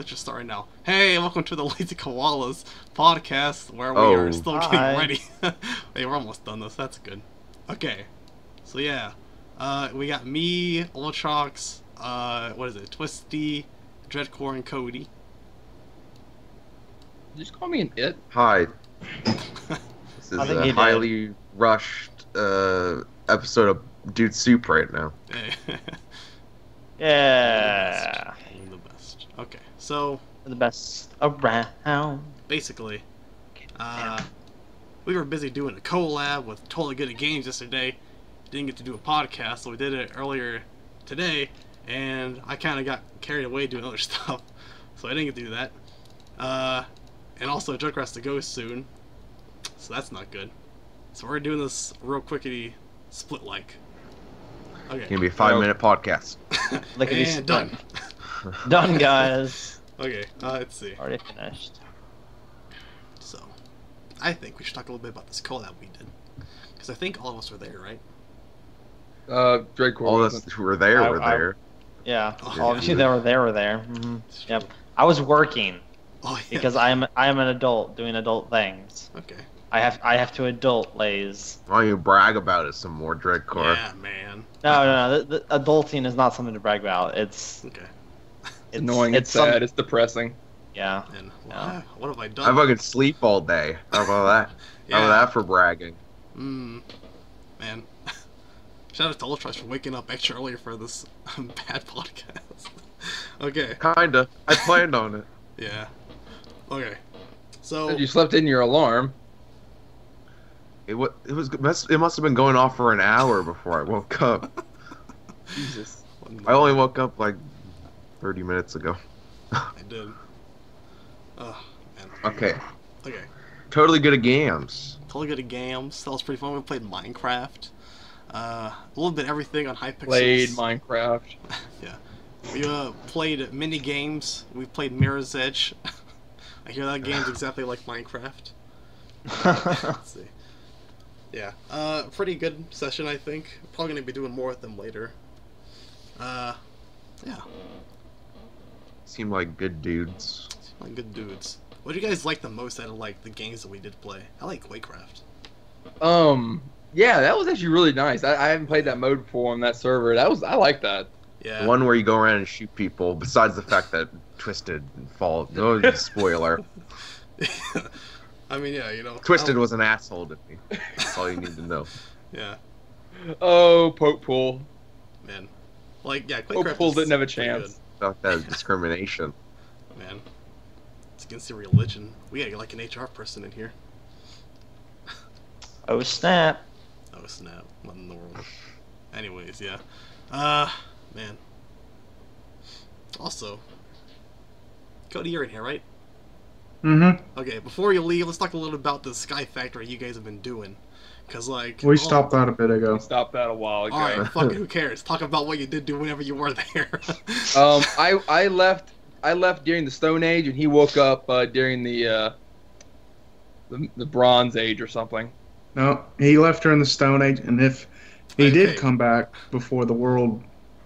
Let's just start right now. Hey, welcome to the Lazy Koalas podcast, where we are still getting ready. Hey, we're almost done this. That's good. Okay. So yeah, we got me, Ultrox, Twisty, Dredcor, and Cody. Just call me an it. Hi. This is a highly rushed episode of Dude Soup right now. Yeah. The best. Okay, so the best around. Basically, we were busy doing a collab with Totally Good at Games yesterday. Didn't get to do a podcast, so we did it earlier today, and I kind of got carried away doing other stuff, so I didn't get to do that. And also, Joker has to go soon, so that's not good. So we're doing this real quickity split like. Okay. It's gonna be a 5-minute podcast. Like and done. Done, guys. Okay, let's see. Already finished. So, I think we should talk a little bit about this collab we did. Because I think all of us were there, right? Dredcor. All of us who were there were there. Yeah, all of you that were there were there. Mm-hmm. Yep. I was working. Oh, yeah. Because I am an adult doing adult things. Okay. I have to adult lays. Why don't you brag about it some more, Dredcor? Yeah, man. No. The adulting is not something to brag about. It's okay. It's annoying. It's sad. It's depressing. Yeah. And what have I done? I fucking sleep all day. How about that? Yeah. How about that for bragging? Man. Shout out to Ultrox for waking up extra earlier for this bad podcast. Okay. Kinda. I planned on it. Yeah. Okay. So. You slept in your alarm. It must have been going off for an hour before I woke up. Jesus. I only woke up like 30 minutes ago. I did. Oh, man. Okay. Totally Good at Games. Totally Good at Games. That was pretty fun. We played Minecraft. A little bit everything on Hypixel. Played Minecraft. Yeah. We played mini games. We played Mirror's Edge. I hear that game's exactly like Minecraft. Let's see. Yeah, pretty good session, I think. Probably gonna be doing more with them later. Yeah. Seem like good dudes. What do you guys like the most out of like the games that we did play? I like QuakeCraft. Yeah, that was actually really nice. I haven't played that mode before on that server. I like that. Yeah. The one where you go around and shoot people. Besides the fact that Twisted falls. No spoiler. I mean, yeah, you know. Twisted was an asshole to me. That's all you need to know. Yeah. Oh, Pope Pool. Man. Like, yeah, Pope Pool didn't have a chance. Fuck that discrimination. Man. It's against the religion. We gotta get like an HR person in here. Oh, snap. What in the world? Anyways, yeah. Man. Also, Cody, you're in here, right? Mm-hmm. Okay, before you leave, let's talk a little about the Sky Factory you guys have been doing. Because, like... We stopped that a bit ago. We stopped that a while ago. Alright, fuck it, who cares? Talk about what you did do whenever you were there. I left during the Stone Age, and he woke up during the Bronze Age or something. No, he left during the Stone Age, and if he did come back before the world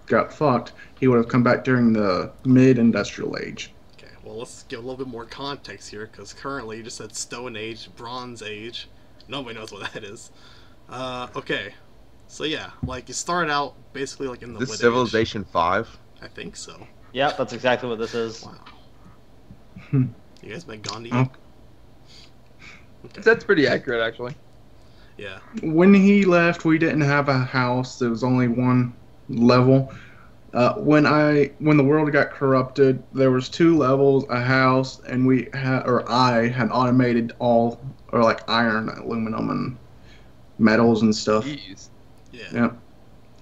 got fucked, he would have come back during the mid-industrial age. Well, let's give a little bit more context here, because currently you just said Stone Age, Bronze Age. Nobody knows what that is. Okay. So yeah, like you start out basically like in the Wood Civilization Age. 5? I think so. Yeah, that's exactly what this is. Wow. You guys met Gandhi? Oh. Okay. That's pretty accurate, actually. Yeah. When he left, we didn't have a house. There was only one level. When the world got corrupted, there was 2 levels, a house, and I had automated all, or like iron, aluminum, and metals and stuff. Jeez. Yeah.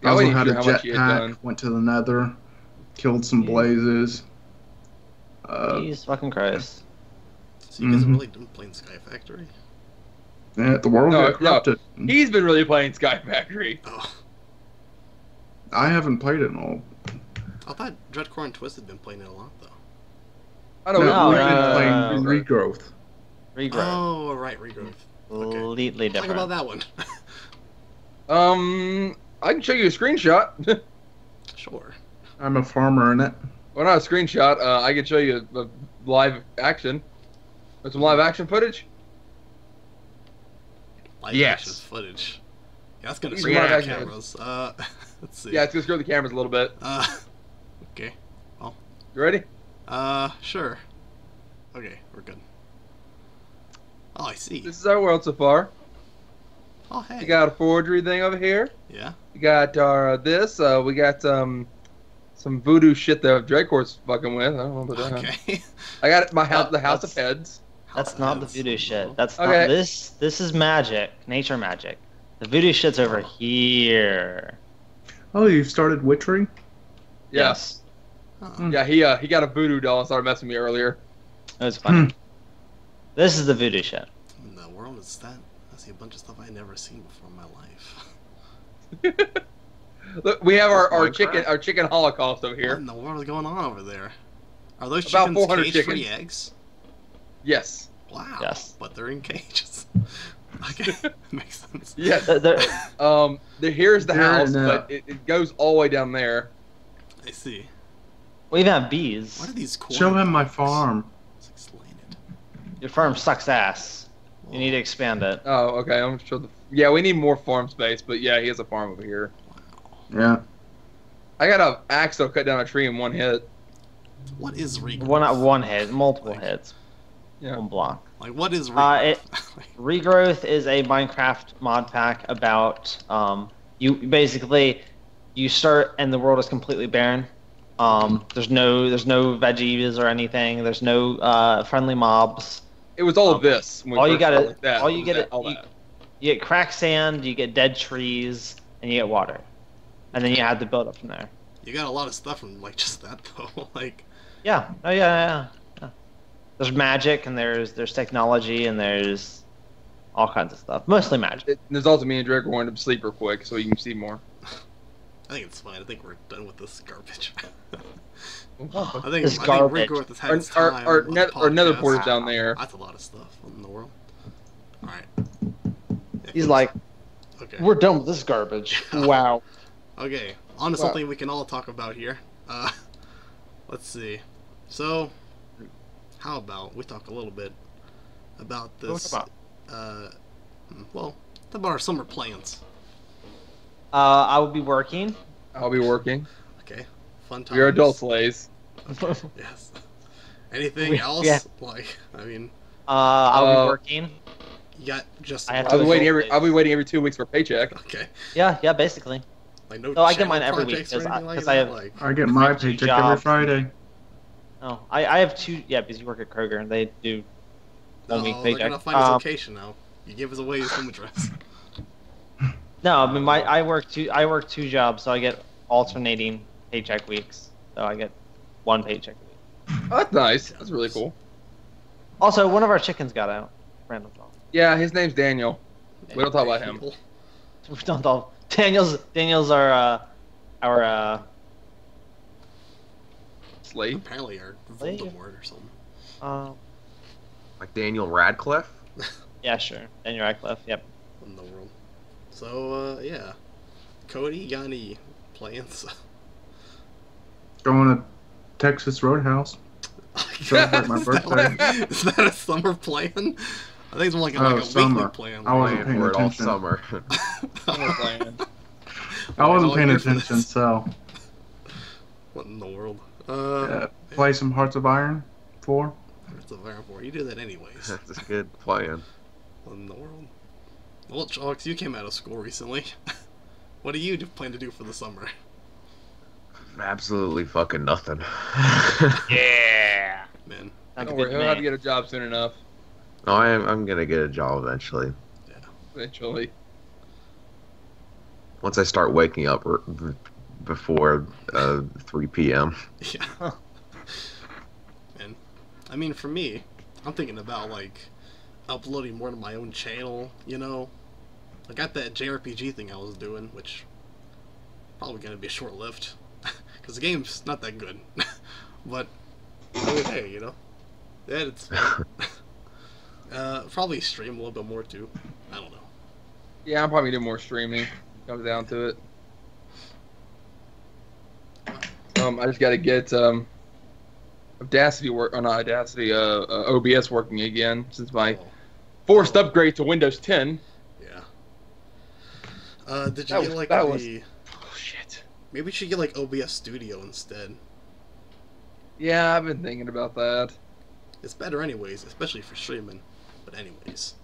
I also had a jetpack. Went to the Nether, killed some blazes. Jeez, fucking Christ! So you guys really been playing Sky Factory? Yeah, the world got corrupted. No. He's been really playing Sky Factory. Oh. I haven't played it in all. I thought Dredcor and Twisted had been playing it a lot, though. I don't know. We've been playing Regrowth. Oh, right, Regrowth. Okay. Completely different. Talk about that one. I can show you a screenshot. Sure. I'm a farmer in it. Well, not a screenshot. I can show you the live action. With some live action footage. Live action footage. Yeah, that's gonna screw the cameras. Let's see. Yeah, it's gonna screw the cameras a little bit. Okay. Well. You ready? Sure. Okay, we're good. Oh, I see. This is our world so far. Oh, hey. You got a forgery thing over here. Yeah. You got our this. We got some voodoo shit that Dredcor's fucking with. I don't know about that. Okay. I got my house, the House of Heads. That's not the voodoo shit. That's not this. This is magic, nature magic. The voodoo shit's over here. Oh, you've started witchery? Yes. Uh-huh. Yeah, he got a voodoo doll and started messing with me earlier. That was funny. This is the voodoo shit. In the world is that? I see a bunch of stuff I've never seen before in my life. Look, we have our chicken holocaust over here. What in the world is going on over there? Are those chickens cage-free eggs? Yes. Wow. Yes. But they're in cages. Okay, makes sense. Yes. Here's the house, but it goes all the way down there. I see. We even have bees. What are these? Show him my farm. Your farm sucks ass. You need to expand it. Oh, okay. I'm sure. Yeah, we need more farm space, but yeah, he has a farm over here. Yeah. I got an axe that'll cut down a tree in one hit. What is regrowth? Well, not one hit, multiple hits. Yeah. One block. Like, what is regrowth? Regrowth is a Minecraft mod pack about you basically you start and the world is completely barren. There's no veggies or anything. There's no friendly mobs. It was all of this. All you got is all you get. You get cracked sand. You get dead trees, and you get water. And then you had to build up from there. You got a lot of stuff from like just that though, like. Yeah. Oh yeah. There's magic and there's technology and there's all kinds of stuff. Mostly magic. There's also me and Drake going to sleep real quick so you can see more. I think it's fine. I think we're done with this garbage. I think it's garbage. We're with this time our nether portals down there. That's a lot of stuff in the world. All right. Yeah, he's like, okay. We're done with this garbage. Wow. Okay, on to something we can all talk about here. Let's see. So, how about we talk a little bit about this? About our summer plans. I will be working. I'll be working. Okay, fun times. You're adults, Lays. Okay. Yes. Anything else? Yeah. Like, I mean. I'll be working. Yeah, just. I'll be waiting every 2 weeks for a paycheck. Okay. Yeah, basically. Like no, I get mine every week because I get my paycheck every Friday. Oh, I have two. Yeah, because you work at Kroger and they do one week paycheck. They're gonna find his location now. You give us away his home address. No, I mean I work two jobs, so I get alternating paycheck weeks. So I get one paycheck a week. Oh, that's nice. That's really cool. Also, one of our chickens got out. Random dog. Yeah, his name's Daniel. We don't talk about him. We don't talk. Daniel's our slave. Apparently our Voldemort or something. Like Daniel Radcliffe? Yeah, sure. Daniel Radcliffe, yep. In the world. So, yeah. Cody, you got any plans? Going to Texas Roadhouse. Celebrate my birthday. Is that a summer plan? I think it's more like a summer plan. I wasn't paying attention. Summer. I wasn't paying attention, so. What in the world? Play some Hearts of Iron 4. Hearts of Iron 4. You do that anyways. That's a good plan. What in the world? Well, Chalks, you came out of school recently. What do you plan to do for the summer? Absolutely fucking nothing. Yeah. Man, don't worry. He'll have to get a job soon enough. No, I'm gonna get a job eventually. Yeah, eventually. Once I start waking up before 3 p.m. Yeah. And I mean, for me, I'm thinking about like uploading more to my own channel. You know, I got that JRPG thing I was doing, which probably gonna be short-lived because the game's not that good. But I mean, hey, you know, that it's fun. Probably stream a little bit more too. I don't know. Yeah, I'll probably do more streaming. Comes down to it. I just gotta get OBS working again since my forced upgrade to Windows 10. Yeah. Did you get like the... Oh, shit. Maybe you should get like OBS Studio instead. Yeah, I've been thinking about that. It's better anyways, especially for streaming. But anyways.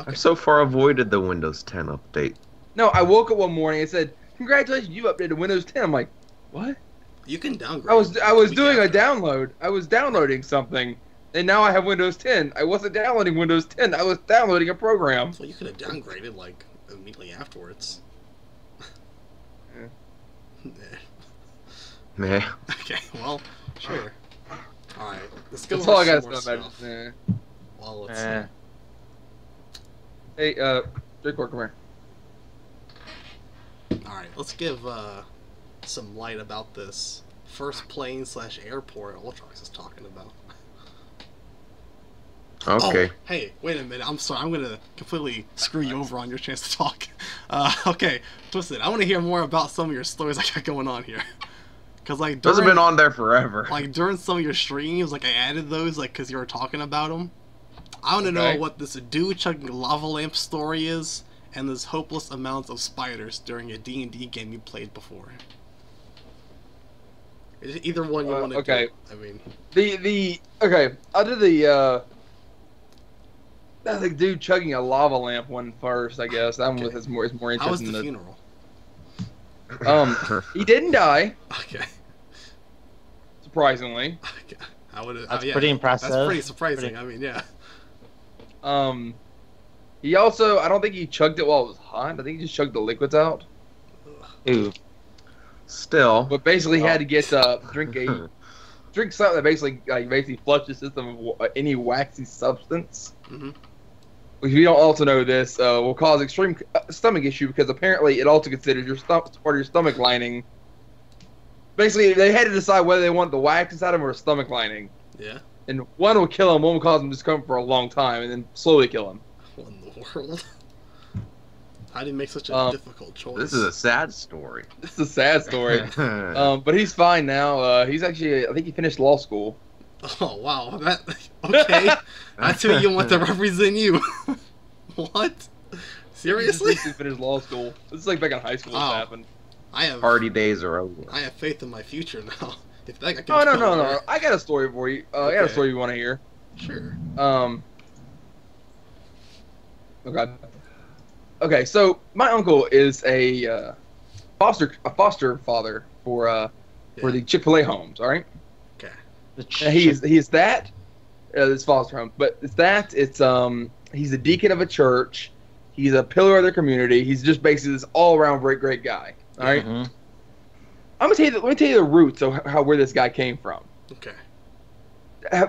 Okay. I've so far avoided the Windows 10 update. No, I woke up one morning and said, "Congratulations, you updated Windows 10." I'm like, "What?" You can downgrade. I was doing a download. I was downloading something, and now I have Windows 10. I wasn't downloading Windows 10. I was downloading a program. So you could have downgraded like immediately afterwards. Nah. Nah. Okay. Well, sure. All right. Let's go. That's all I got to say about it. Nah. Well, let's see. Hey, Dredcor, come here. Alright, let's give some light about this first plane/airport Ultrox is talking about. Okay. Oh, hey, wait a minute. I'm sorry. I'm going to completely screw you over on your chance to talk. Okay, Twisted, I want to hear more about some of your stories I got going on here. Because, like, those have been on there forever. Like, during some of your streams, like, I added those, like, because you were talking about them. I want to know what this dude chugging lava lamp story is, and this hopeless amount of spiders during a D&D game you played before. Either one you want to do. I mean, okay, I'll do the the dude chugging a lava lamp one first, I guess. That one was more interesting. How was the funeral? He didn't die. Okay. Surprisingly. Okay. That's pretty impressive. That's pretty surprising. I mean, yeah. He also, I don't think he chugged it while it was hot. I think he just chugged the liquids out. Ew. Still. But basically, he had to get drink something that basically flushed the system of any waxy substance. Mm-hmm. If you don't also know this, will cause extreme stomach issue because apparently it also considers your part of your stomach lining. Basically, they had to decide whether they wanted the wax inside of them or stomach lining. Yeah. And one will kill him, one will cause him discomfort for a long time, and then slowly kill him. What in the world? How did he make such a difficult choice? This is a sad story. This is a sad story. But he's fine now. He's actually, I think he finished law school. Oh, wow. Okay. That's who you want to represent you. What? Seriously? He finished law school. This is like back in high school this happened. Party days are over. I have faith in my future now. If that, no. I got a story for you. I got a story you want to hear. Sure. Oh God. Okay, so my uncle is a foster father for the Chick-fil-A homes. All right. Okay. He's that. This foster home, but it's that. It's he's a deacon of a church. He's a pillar of their community. He's just basically this all-around great guy. All right. Mm-hmm. I'm gonna tell you. Let me tell you the roots of where this guy came from. Okay.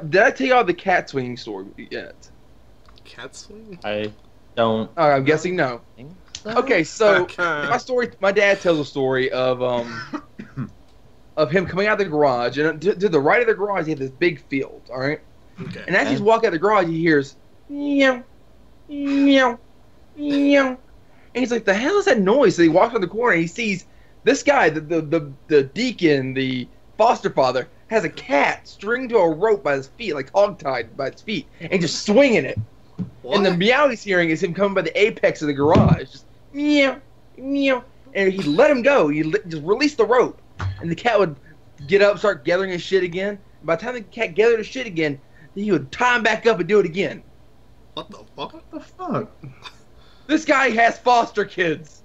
Did I tell you all the cat swinging story yet? Cat swing? I don't. Oh, I'm guessing no. So. Okay, so my story. My dad tells a story of of him coming out of the garage, and to the right of the garage, he had this big field. All right. Okay. And as he's walking out the garage, he hears meow, meow, meow, and he's like, "The hell is that noise?" So he walks around the corner, and he sees. This guy, the deacon, the foster father, has a cat stringed to a rope by his feet, like hog-tied by its feet, and just swinging it. What? And the meow he's hearing is him coming by the apex of the garage, just meow, meow. And he let him go. He just released the rope, and the cat would get up, start gathering his shit again. By the time the cat gathered his shit again, he would tie him back up and do it again. What the fuck? What the fuck? This guy has foster kids.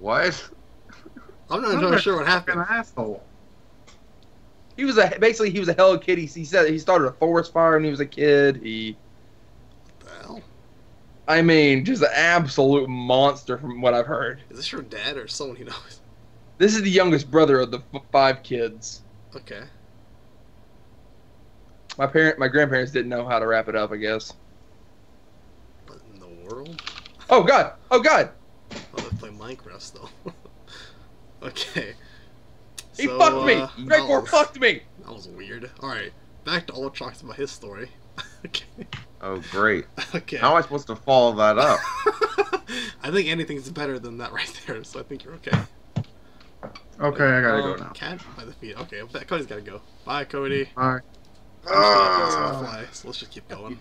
What? I'm not entirely sure what happened. An asshole. He was basically he was a Hello Kitty. He said he started a forest fire when he was a kid. What the hell? I mean, just an absolute monster from what I've heard. Is this your dad or someone he knows? This is the youngest brother of the 5 kids. Okay. My grandparents didn't know how to wrap it up, I guess. What in the world? Oh God! Oh God! Oh, they play Minecraft though. Okay. He fucked me! Dredcor fucked me! That was weird. Alright, back to Ultrox about his story. Okay. Oh, great. Okay. How am I supposed to follow that up? I think anything's better than that right there, so I think you're okay. Okay, I gotta go now. Cat by the feet. Okay, Cody's gotta go. Bye, Cody. Bye. Fly, so let's just keep going.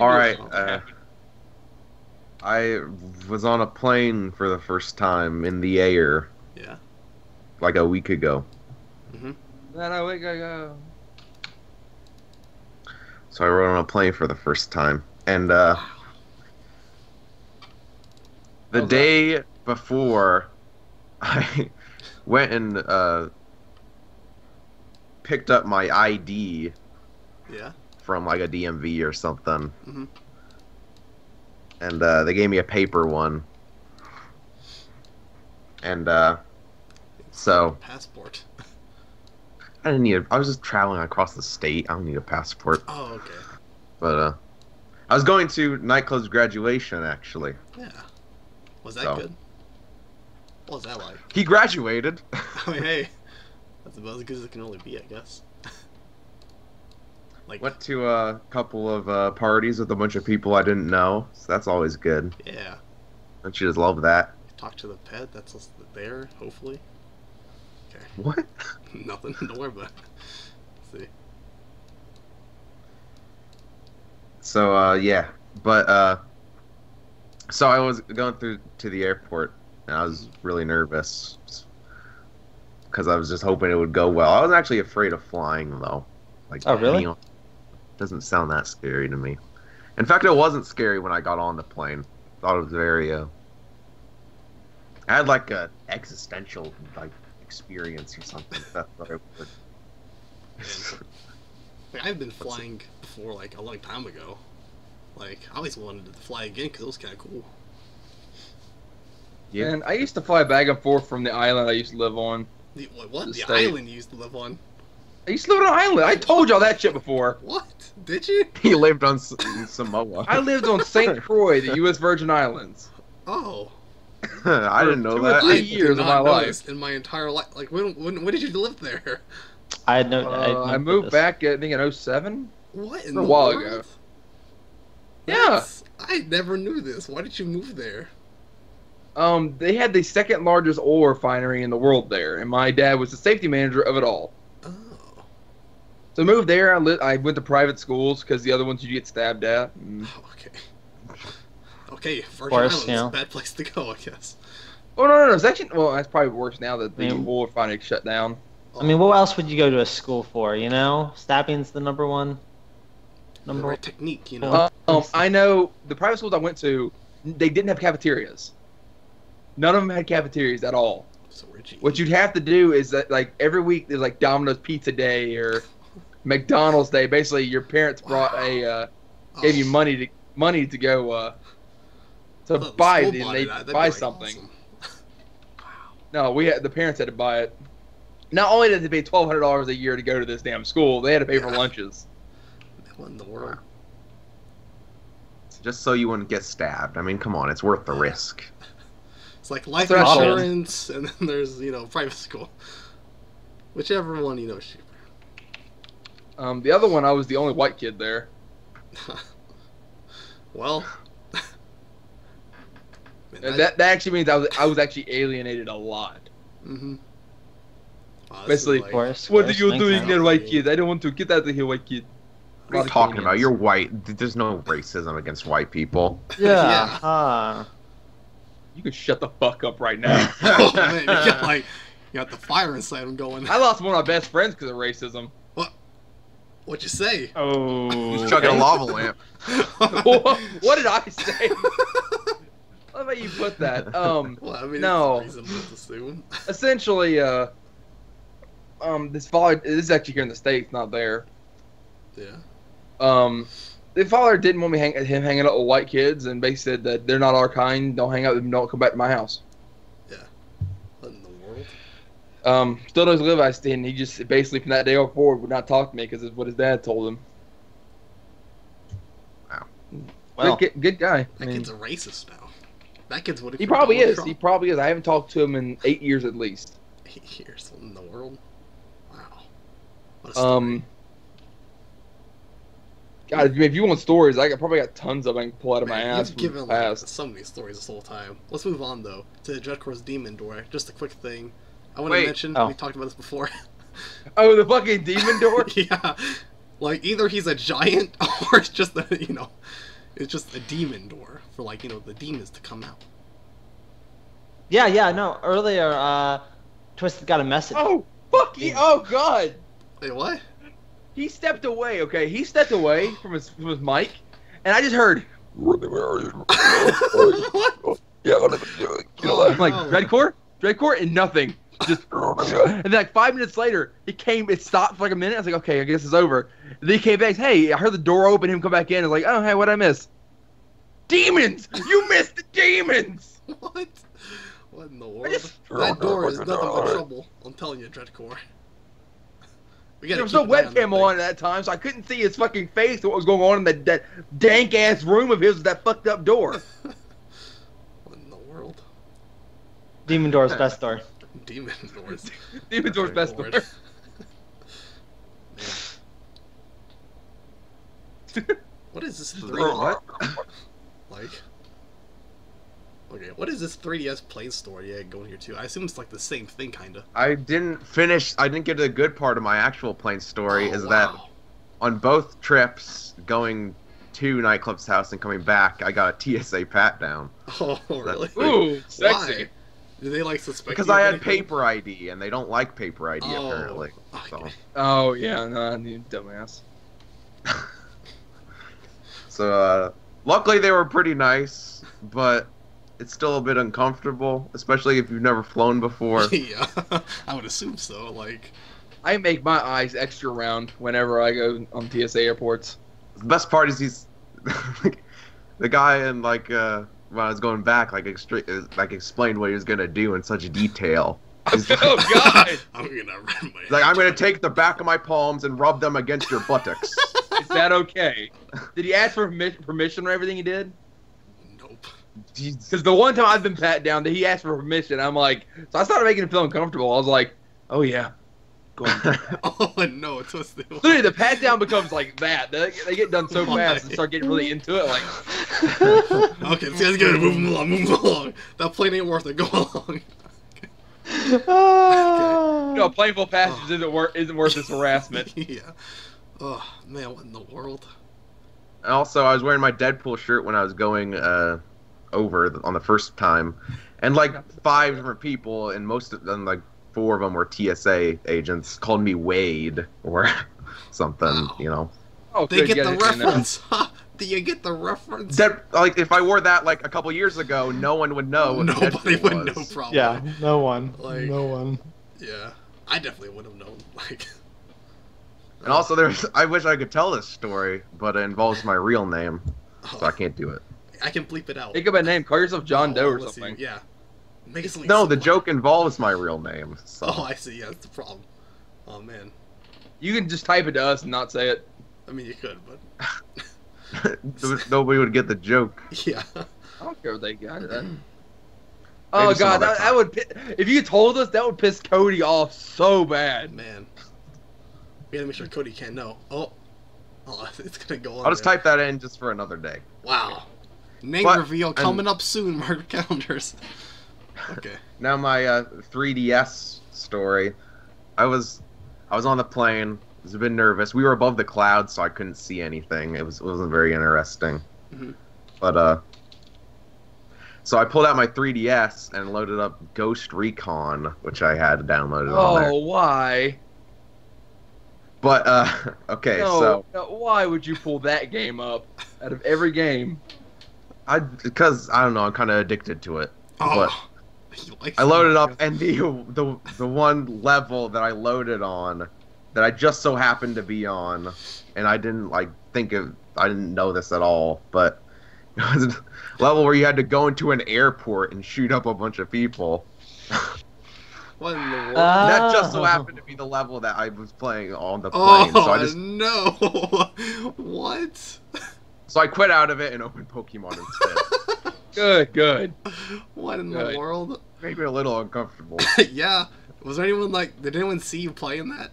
Alright, I was on a plane for the first time in the air. Yeah. Like a week ago. Mm-hmm. So I rode on a plane for the first time. And, the day before, I went and, picked up my ID. Yeah. From, like, a DMV or something. Mm-hmm. And, they gave me a paper one. And, so... passport. I didn't need it. I was just traveling across the state. I don't need a passport. Oh, okay. But, I was going to Nightclub's graduation, actually. Yeah. Was that good? What was that like? He graduated. I mean, hey. That's about as good as it can only be, I guess. Like, went to a couple of parties with a bunch of people I didn't know, so that's always good. Yeah. Don't you just love that? Talk to the pet that's there, hopefully. Okay. What? Nothing. Don't worry about it. Let's see. So, yeah. But, so I was going through to the airport, and I was really nervous because I was just hoping it would go well. I was actually afraid of flying, though. Like, oh, really? Doesn't sound that scary to me. In fact, it wasn't scary when I got on the plane. I thought it was very, I had, like, a existential, like, experience or something. That's what I would. I've been flying before, like, a long time ago. Like, I always wanted to fly again because it was kind of cool. Yeah, and I used to fly back and forth from the island I used to live on. The island you used to live on? He lived on an island. I told y'all that shit before. What? Did you? He lived on Samoa. I lived on St. Croix, the U.S. Virgin Islands. Oh. I didn't know that. 2 or 3 years of my life. In my entire life. Like, when did you live there? I had no... I moved back, I think, in 07. What in the world? A while ago. Yeah. I never knew this. Why did you move there? They had the second largest oil refinery in the world there, and my dad was the safety manager of it all. So I moved there. I went to private schools because the other ones you get stabbed at. Oh, okay. Okay, Virgin Islands is a bad place to go, I guess. Oh, no. It's actually, well, that's probably worse now that the oil refinery shut down. I mean, what else would you go to a school for, you know? Stabbing's the number one technique, you know? I know the private schools I went to, they didn't have cafeterias. None of them had cafeterias at all. So what you'd have to do is that, like, every week there's, like, Domino's Pizza Day or... McDonald's Day. Basically, your parents brought gave you money to go to buy it, and they buy something. Awesome. No, the parents had to buy it. Not only did they pay $1,200 a year to go to this damn school, they had to pay for lunches. What in the world? Just so you wouldn't get stabbed. I mean, come on, it's worth the risk. It's like life insurance, and then there's private school, whichever one cheaper. The other one, I was the only white kid there. Well, man, that actually means I was actually alienated a lot. Mm-hmm. Wow, basically, like, what are you doing here, white kid? I don't want to get out of here, white kid. What are you talking about? You're white. There's no racism against white people. Yeah. You can shut the fuck up right now. Oh, man, you got the fire inside him going. I lost one of my best friends because of racism. What'd you say? Oh, he's chugging a lava lamp. What did I say? How about you put that? Well, I mean, no. It's reasonable to assume. Essentially, this is actually here in the States, not there. Yeah. The father didn't want me hanging out with white kids, and basically said that they're not our kind. Don't hang out with them. Don't come back to my house. Yeah. What in the world? Still doesn't live I stand. He just basically from that day on forward would not talk to me because it's what his dad told him. Wow. Well, good guy. That kid's a racist now. That kid's what he probably is. Trump. He probably is. I haven't talked to him in 8 years at least. 8 years in the world? Wow. What a story. God, if you want stories, I probably got tons of them I can pull out of my ass. You've given like, so many stories this whole time. Let's move on though to Dredcor's demon door. Just a quick thing I want to mention. Oh. We talked about this before. Oh, the fucking demon door. Yeah, like either he's a giant or it's just a, you know, it's just a demon door for like, you know, the demons to come out. Yeah, yeah, no. Earlier, Twisted got a message. Oh, fuck you! Oh, God! Wait, what? He stepped away. Okay, he stepped away from his mic, and I just heard. What? Yeah, I'm like Dredcor, and nothing. Just and then like 5 minutes later, it came. It stopped for like a minute. I was like, okay, I guess it's over. And then he came back. Hey, I heard the door open. Him come back in. I was like, oh, hey, what'd I miss? Demons! You missed the demons! What? What in the world? That door is nothing but trouble. I'm telling you, Dredcor. There was no webcam on at that time, so I couldn't see his fucking face or what was going on in that dank-ass room of his with that fucked-up door. What in the world? Demon door's best door. Demon door's... Demon door's best door. What is this 3DS? Like... Okay, what is this 3DS Play Store you had going here too? I assume it's like the same thing, kinda. I didn't get to the good part of my actual plane story, that on both trips, going to Nightclub's house and coming back, I got a TSA pat-down. Oh, so really? Ooh, sexy. Why? Do they like suspect? Because I had paper ID, and they don't like paper ID, apparently. Okay. So. Oh, yeah, no, you dumbass. So, luckily they were pretty nice, but... It's still a bit uncomfortable, especially if you've never flown before. Yeah, I would assume so. Like, I make my eyes extra round whenever I go on TSA airports. The best part is he's the guy, and like when I was going back, like explained what he was gonna do in such detail. Oh God! I'm gonna take the back of my palms and rub them against your buttocks. Is that okay? Did he ask for permission for everything he did? Because the one time I've been pat down that he asked for permission, I'm like, so I started making him feel uncomfortable. I was like, oh yeah, go on. Oh no, it's what's the literally the pat down becomes like that. They get done so fast and start getting really into it. Like, okay, so let's get it. Move along. That plane ain't worth it. Go along. Okay. No, a plane full of passengers isn't worth this harassment. Yeah. Oh man, what in the world? And also, I was wearing my Deadpool shirt when I was going. Over on the first time, and like 5 different people, and most of them, like 4 of them, were TSA agents. Called me Wade or something, you know. Oh, they get the reference. Do you get the reference? That, like, if I wore that like a couple years ago, no one would know. Nobody would know, probably. Yeah, no one. Like, no one. Yeah, I definitely would have known. Like, and also there's. I wish I could tell this story, but it involves my real name, so I can't do it. I can bleep it out. Think of a name. Call yourself John Doe or something. See. Yeah. Make it no, the joke involves my real name. So. Oh, I see. Yeah, that's the problem. Oh, man. You can just type it to us and not say it. I mean, you could, but... Nobody would get the joke. Yeah. I don't care if they got it. Oh, God. That would... If you told us, that would piss Cody off so bad. Man. We gotta make sure Cody can't know. Oh, it's gonna go on. I'll just type that in just for another day. Wow. Name reveal coming up soon, mark calendars. Okay. Now my 3DS story. I was on the plane. I was a bit nervous. We were above the clouds, so I couldn't see anything. It wasn't very interesting. Mm-hmm. But so I pulled out my 3DS and loaded up Ghost Recon, which I had downloaded on there. Oh, why? But okay, why would you pull that game up out of every game? Because I don't know, I'm kind of addicted to it. Oh, but I loaded up, and the one level that I loaded on, that I just so happened to be on, and I didn't I didn't know this at all, but it was a level where you had to go into an airport and shoot up a bunch of people. What in the world? That just so happened to be the level that I was playing on the plane. Oh, so I just no! What? So I quit out of it and opened Pokemon instead. Good. What in the world? Maybe a little uncomfortable. Yeah. Did anyone see you playing that?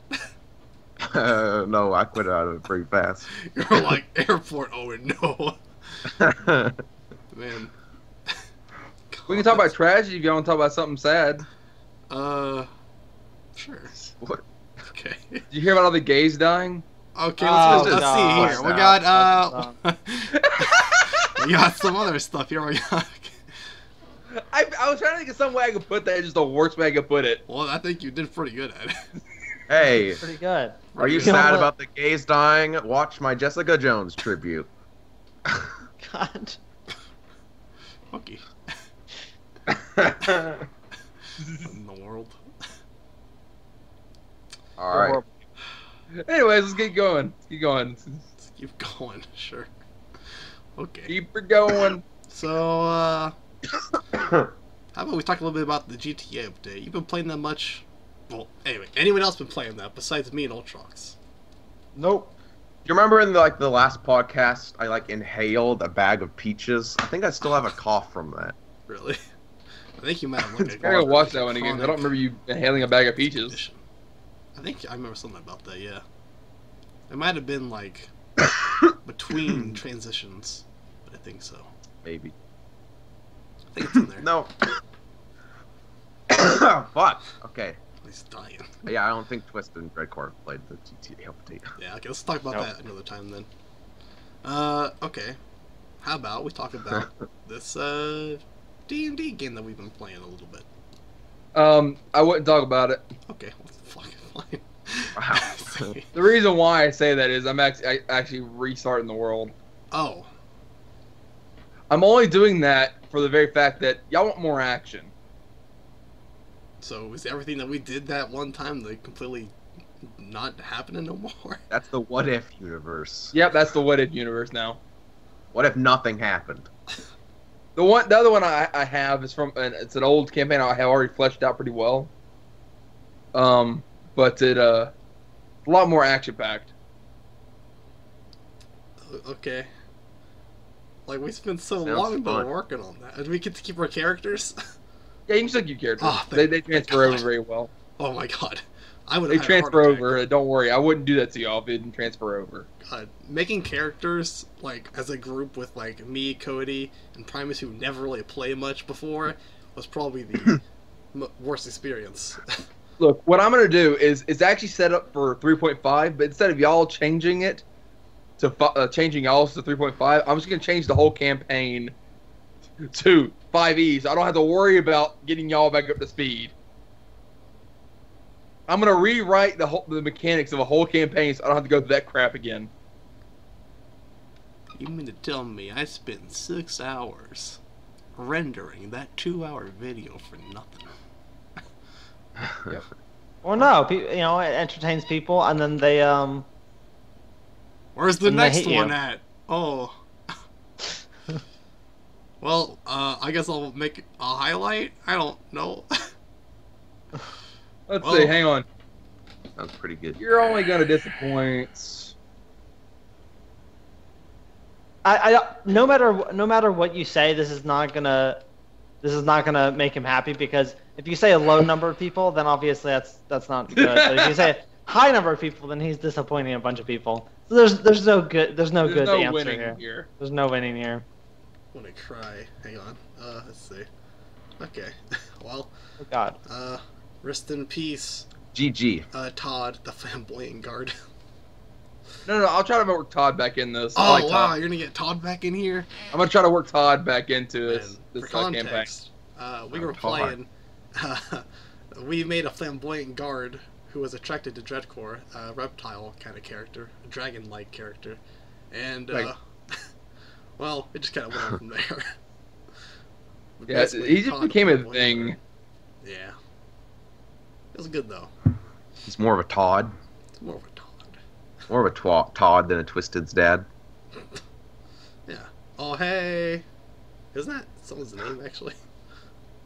No, I quit out of it pretty fast. You're like airport. Oh no, man. God, we can talk about tragedy if you want to talk about something sad. Sure. What? Okay. Did you hear about all the gays dying? Okay, let's see here. We got we got some other stuff here. We got. I was trying to think of some way I could put that. It's just the worst way I could put it. Well, I think you did pretty good at it. Hey. Pretty good. Are you sad about the gays dying? Watch my Jessica Jones tribute. God. Okay. In the world. All right. Anyways, let's get going. Let's keep going. Let's keep going. Sure. Okay. Keep her going. So, how about we talk a little bit about the GTA update? You've been playing that much? Well, anyway, anyone else been playing that besides me and Ultrox? Nope. Do you remember in the last podcast I inhaled a bag of peaches? I think I still have a cough from that. Really? I think you might have looked at it. I gotta watch that one again. I don't remember you inhaling a bag of peaches. I think I remember something about that. Yeah, it might have been like between transitions. But I think so. Maybe. I think it's in there. No. Oh, fuck. Okay. He's dying. Yeah, I don't think Twisty and Dredcor played the GTA update. Yeah, okay, let's talk about that another time then. Okay. How about we talk about this D&D game that we've been playing a little bit? I wouldn't talk about it. Okay, well, fucking fine. Wow. The reason why I say that is I'm actually restarting the world. Oh. I'm only doing that for the very fact that y'all want more action. So is everything that we did that one time like completely not happening no more? That's the what if universe. Yep, that's the what if universe now. What if nothing happened? The other one I have is from it's an old campaign I have already fleshed out pretty well. But it a lot more action packed. Okay. Like we spent so long though working on that. Did we get to keep our characters? Yeah, you can still keep characters. Oh, they transfer over very well. Oh my god. They transfer over, don't worry. I wouldn't do that to y'all if it didn't transfer over. God, making characters, as a group with, me, Cody, and Primus, who never really played much before, was probably the worst experience. Look, what I'm going to do is it's actually set up for 3.5, but instead of y'all changing it to changing y'all's to 3.5, I'm just going to change the whole campaign to 5e, so I don't have to worry about getting y'all back up to speed. I'm gonna rewrite the mechanics of a whole campaign, so I don't have to go through that crap again. You mean to tell me I spent 6 hours rendering that 2-hour video for nothing? Yep. Well, no, you know it entertains people, and then they Where's the next one at? Oh. Well, I guess I'll make a highlight? I don't know. Let's see, hang on. Sounds pretty good. You're only going to disappoint. I no matter what you say, this is not going to make him happy, because if you say a low number of people, then obviously that's not good. But if you say a high number of people, then he's disappointing a bunch of people. So there's no good answer here. There's no winning here. I'm gonna cry. Hang on. Let's see. Okay. Well. Oh God. Rest in peace. GG. Todd, the flamboyant guard. No, I'll try to work Todd back in this. Oh wow, you're gonna get Todd back in here. I'm gonna try to work Todd back into this campaign. We were playing. We made a flamboyant guard who was attracted to Dredcor, a reptile kind of character, a dragon-like character, and. Well, it just kind of went on from there. Yeah, he just became a thing. Yeah. It was good, though. He's more of a Todd. It's more of a Todd. More of a Todd than a Twisted's dad. Yeah. Oh, hey. Isn't that someone's name, actually?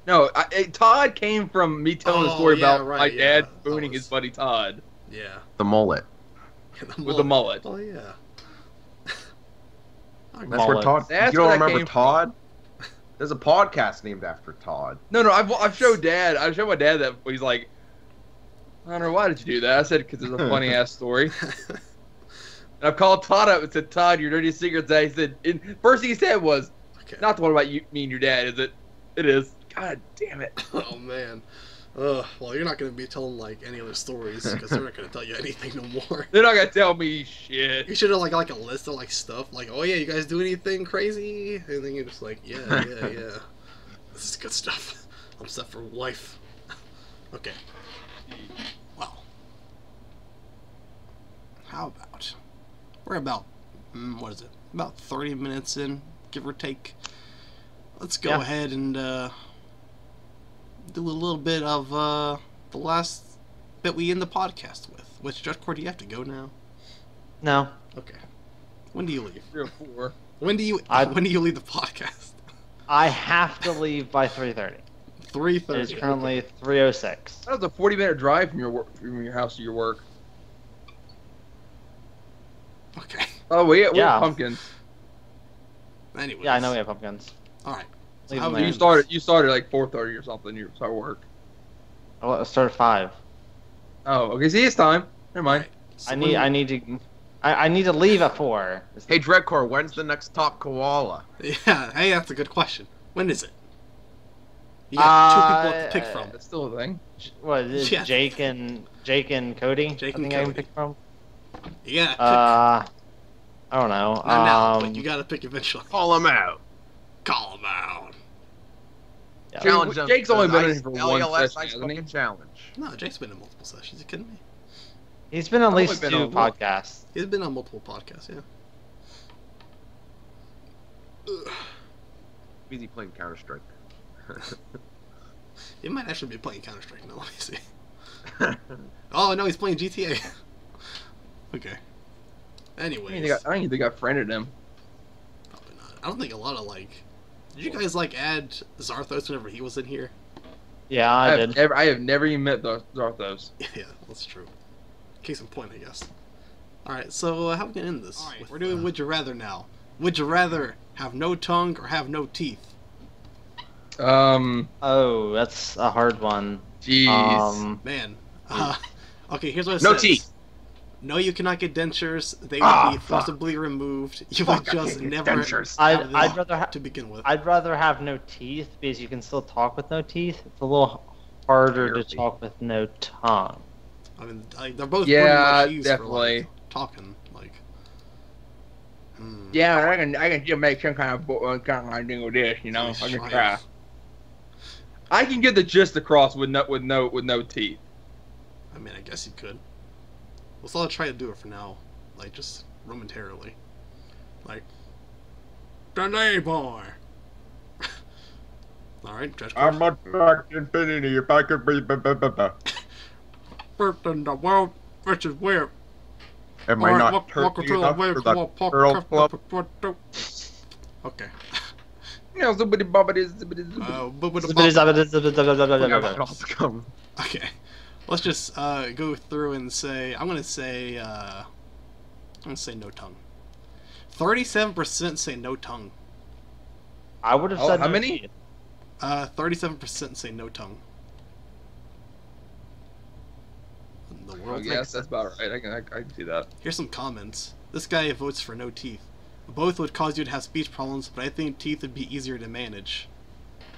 No, Todd came from me telling a story about my dad booning his buddy Todd. Yeah. The mullet. With the mullet. Oh, yeah. That's where Todd. That's you don't remember Todd? From. There's a podcast named after Todd. No, I've showed my dad that he's like, Hunter, why did you do that? I said, because it's a funny-ass story. And I've called Todd up and said, Todd, your dirty secret's out. He said, and first thing he said was, okay, not the one about you, me and your dad, is it? It is. God damn it. Oh, man. Well, you're not going to be telling, like, any other stories, because they're not going to tell you anything no more. They're not going to tell me shit. You should have, like, a list of, like, stuff. Like, oh, yeah, you guys do anything crazy? And then you're just like, yeah. This is good stuff. I'm set for life. Okay. Well. How about... We're about... what is it? About 30 minutes in, give or take. Let's go ahead and... do a little bit of the last bit we end the podcast with. Which, Dredcor, do you have to go now? No. Okay. When do you leave? 3 or 4. When do you leave the podcast? I have to leave by 3:30. 3:30. It's currently 3:06. That was a 40-minute drive from your house to your work. Okay. Oh, we have pumpkins. Anyways. Yeah, I know we have pumpkins. All right. So you started like 4:30 or something. You start work. Oh, I started 5. Oh, okay. See, it's time. Never mind. Right. So I need to leave at 4. Hey, Dredcor, when's the next top koala? Yeah. Hey, that's a good question. When is it? You got 2 people to pick from. That's still a thing. What is it? Yeah. Jake and Cody. Jake and Cody. I can pick from. Yeah. I don't know. Not now, but you got to pick eventually. Call them out. Yeah. Challenge them. Jake's only been in for one session. Challenge. No, Jake's been in multiple sessions. You kidding me? He's been on at least 2 podcasts. He's been on multiple podcasts, yeah. Ugh. Busy playing Counter-Strike. He might actually be playing Counter-Strike now. Let me see. Oh no, he's playing GTA. Okay. Anyways, I don't think they got friended him. Probably not. I don't think a lot of like. Did you guys like add Zarthos whenever he was in here? Yeah, I did. I have never even met Zarthos. Yeah, that's true. Case in point, I guess. All right, so how we gonna end this? All right, we're doing Would You Rather now. Would you rather have no tongue or have no teeth? Oh, that's a hard one. Jeez, man. Okay, here's what it says. No teeth. No, you cannot get dentures. They will be forcibly removed. You will just never dentures. I'd rather to begin with. I'd rather have no teeth because you can still talk with no teeth. It's a little harder to talk with no tongue. I mean, they're both pretty much used definitely for like, talking. Like, yeah, I can just make some kind of thing with this, you know. I can try. I can get the gist across with no teeth. I mean, I guess you could. Let's all try to do it for now, like just momentarily, like the neighbor. All right, Dredcor. I'm Ultrox Infinity. If I could be first in the world, which is weird. Am I not turkey enough for that girl club? Okay. Okay. Let's just go through and say I'm gonna say no tongue. 37% say no tongue. I would have said how many? 37% say no tongue. The world. Yes, that's about right. I can see that. Here's some comments. This guy votes for no teeth. Both would cause you to have speech problems, but I think teeth would be easier to manage.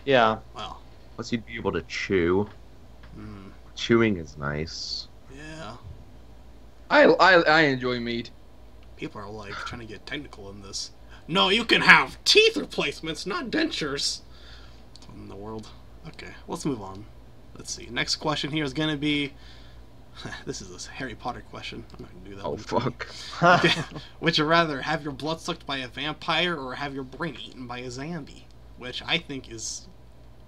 Yeah. Wow. Plus you'd be able to chew. Hmm. Chewing is nice. Yeah. I enjoy meat. People are like trying to get technical in this. No, you can have teeth replacements, not dentures. In the world. Okay, let's move on. Let's see. Next question here is gonna be. This is a Harry Potter question. I'm not gonna do that. Oh fuck. Okay. Would you rather have your blood sucked by a vampire or have your brain eaten by a zombie? Which I think is.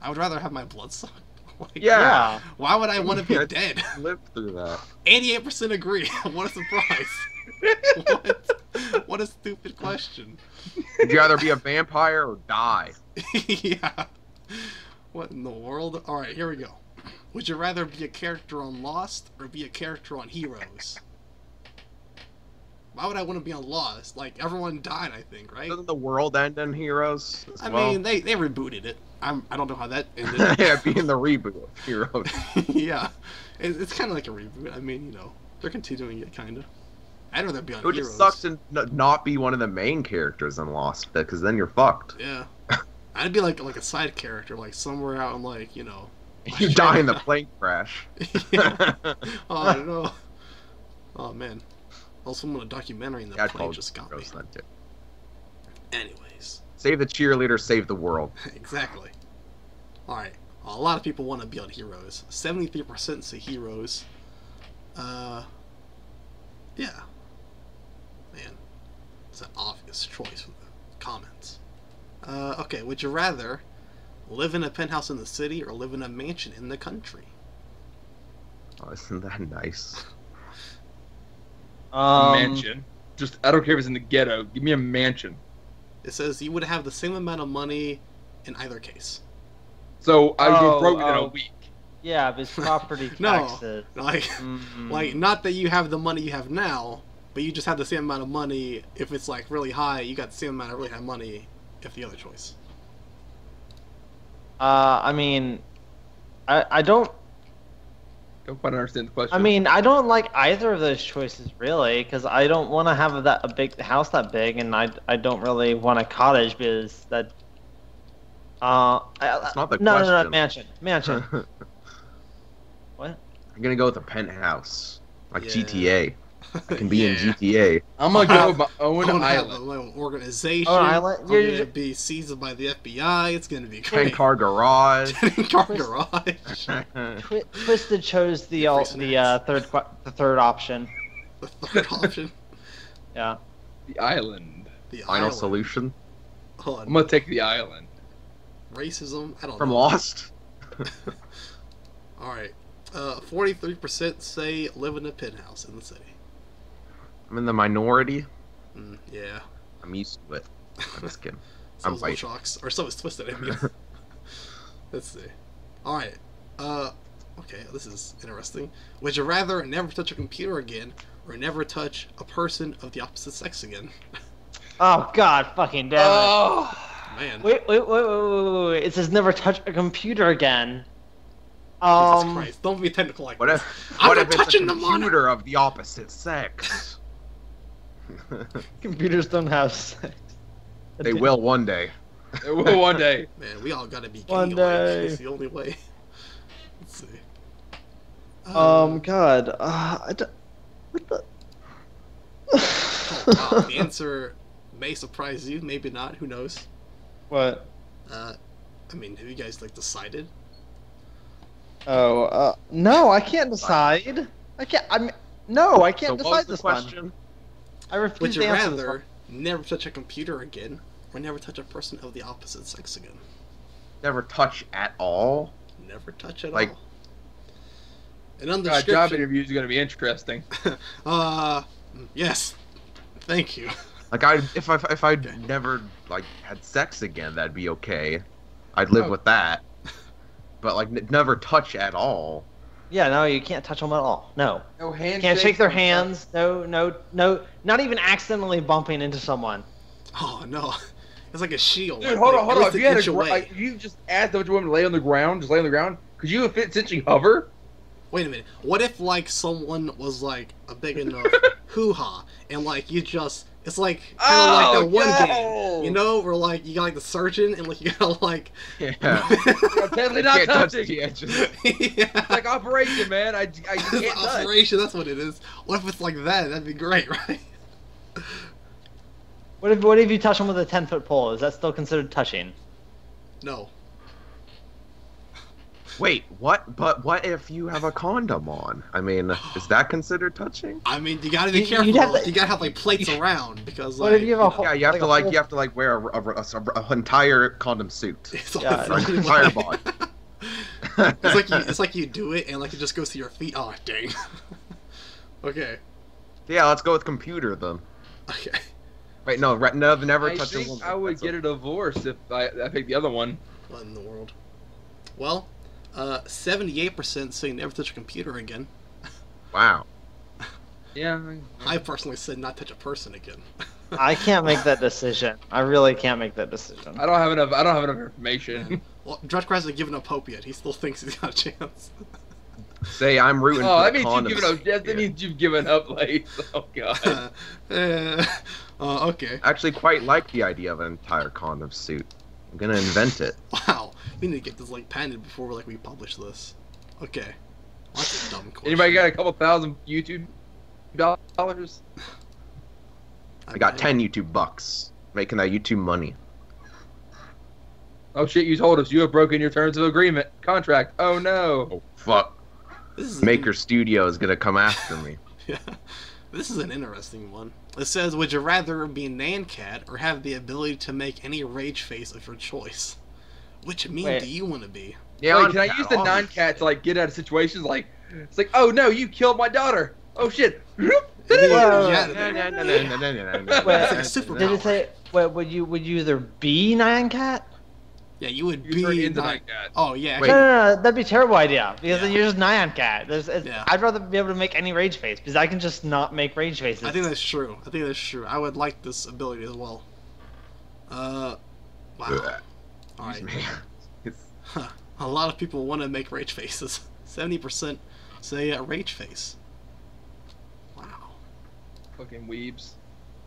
I would rather have my blood sucked. Like, yeah. Why would I want to be dead? Live through that. 88% agree. What a surprise. What a stupid question. Would you rather be a vampire or die? Yeah. What in the world? All right, here we go. Would you rather be a character on Lost or be a character on Heroes? Why would I want to be on Lost? Like, everyone died, I think, right? Doesn't the world end in Heroes? I mean, they rebooted it. I don't know how that ended. Yeah, being the reboot of Heroes. Yeah. It's kind of like a reboot. I mean, you know, they're continuing it, kind of. I'd rather be on Heroes. It would suck to not be one of the main characters in Lost, because then you're fucked. Yeah. I'd be like a side character, like somewhere out in, like, you know... You die in the plane crash. Yeah. Oh, no. Oh, man. Also, I'm in a documentary in the plane just got me. Anyways. Save the cheerleader, save the world. Exactly. Alright. Well, a lot of people want to be on Heroes. 73% say Heroes. Yeah. Man. It's an obvious choice from the comments. Okay, would you rather live in a penthouse in the city or live in a mansion in the country? Oh, isn't that nice? Mansion. Just, I don't care if it's in the ghetto. Give me a mansion. It says you would have the same amount of money in either case. So I would go broke in a week. Yeah, but it's property taxes. No, like, like, not that you have the money you have now, but you just have the same amount of money. If it's like really high, you got the same amount of really high money. If the other choice. I mean, I don't. Don't quite understand the question. I mean, I don't like either of those choices, really, because I don't want to have a big house that big, and I don't really want a cottage because that. That's not the question. No, mansion. What? I'm gonna go with a penthouse, like GTA. I can be in GTA. I'm gonna go with my own island. My own organization. I'm gonna be seized by the FBI. It's gonna be great. 10-car garage. 10-car garage. Twisted chose the third option. The third option. Yeah. The island. The final solution. Oh, I'm gonna take the island. Racism. I don't know. From Lost. All right. 43% say live in a penthouse in the city. I'm in the minority. Yeah. I'm used to it. I'm just kidding. So I'm white. Ultrox, or so is Twisted. I mean. Let's see. Alright. Okay, this is interesting. Would you rather never touch a computer again or never touch a person of the opposite sex again? Oh, God fucking damn it. Oh, man. Wait. It says never touch a computer again. Jesus Christ. Don't be technical like that. What if it's a computer of the opposite sex? Computers don't have sex. They will one day. They will one day. Man, we all gotta be gay. One day. It's the only way. Let's see. God. I don't... What the... Oh, wow. The answer may surprise you, maybe not. Who knows? What? I mean, have you guys, like, decided? Oh, no, I can't decide. I can't decide this question. I refuse to answer. Would you rather never touch a computer again, or never touch a person of the opposite sex again? Never touch at all? Never touch at all. And on the description... job interview is going to be interesting. Yes. Thank you. Like, if I never, like, had sex again, that'd be okay. I'd live with that. But, like, never touch at all. Yeah, no, you can't touch them at all. No. No handshake. Can't shake their hands. No. Not even accidentally bumping into someone. Oh, no. It's like a shield. Dude, hold on. If you had you just asked a bunch of women to lay on the ground, just lay on the ground, could you essentially hover? Wait a minute. What if, like, someone was, like, a big enough hoo-ha, and, like, you just... It's like kind of like that one game, you know, where like you got like the surgeon and like you got like deadly not touching. It's like Operation, man. I can't Operation. That's what it is. What if it's like that? That'd be great, right? What if you touch them with a 10-foot pole? Is that still considered touching? No. Wait, what? But what if you have a condom on? I mean, is that considered touching? I mean, you gotta be careful. You gotta have like plates around because like you have to like wear a entire condom suit. It's like an entire body. it's like you do it and like it just goes to your feet. Oh dang. Okay. Yeah, let's go with computer then. Okay. Wait, no, never touch a woman. I would get a divorce if I picked the other one. What in the world? Well. 78% say never touch a computer again. Wow. Yeah. I personally said not touch a person again. I can't make that decision. I really can't make that decision. I don't have enough. I don't have enough information. Well, Dredcor hasn't given up hope yet. He still thinks he's got a chance. Say I'm rooting for the condoms. Oh, that means you've given up. Like, oh god. Okay. I actually quite like the idea of an entire condom suit. I'm gonna invent it. Wow. We need to get this like patented before we publish this. Okay. That's a dumb question. Anybody got a couple thousand YouTube dollars? I got 10 YouTube bucks. Making that YouTube money. Oh shit, you told us. You have broken your terms of agreement. Contract. Oh no. Oh fuck. Maker Studio is gonna come after me. Yeah. This is an interesting one. It says, would you rather be Nyan Cat or have the ability to make any rage face of your choice? Which meme do you want to be? Yeah, wait, can I use the Nyan Cat to like get out of situations like, it's like, oh no, you killed my daughter. Oh shit. Did it say, would you either be Nyan Cat? Yeah, you would be Nyan Cat. Oh yeah. No, no, no, that'd be a terrible idea because then you're just Nyan Cat. I'd rather be able to make any rage face because I can just not make rage faces. I think that's true. I think that's true. I would like this ability as well. Wow. All right. Huh. A lot of people want to make rage faces. 70% say a rage face. Wow. Fucking weebs.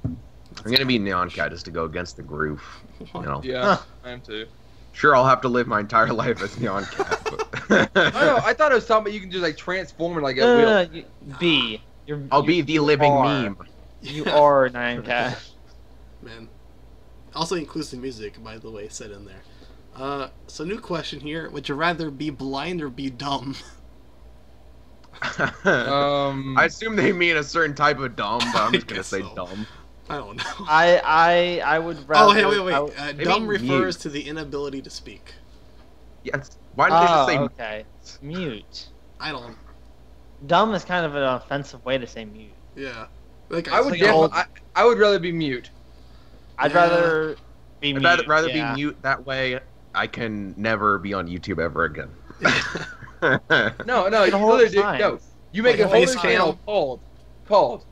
I'm gonna be Nyan Cat just to go against the groove. You know? Yeah, I am too. Sure, I'll have to live my entire life as Nyan Cat. But... oh, I thought it was something you can just like transform and like a wheel. I'll be the living meme. You are Nyan Cat. Man. Also includes the music, by the way, said in there. So new question here: would you rather be blind or be dumb? I assume they mean a certain type of dumb, but I'm just gonna say dumb. I don't know. I would rather. Oh, hey, wait, wait. Dumb refers to the inability to speak. Yes. Why did you just say mute? I don't. Dumb is kind of an offensive way to say mute. Yeah. Like I would rather be mute. I'd rather be mute. That way, I can never be on YouTube ever again. You make a whole channel called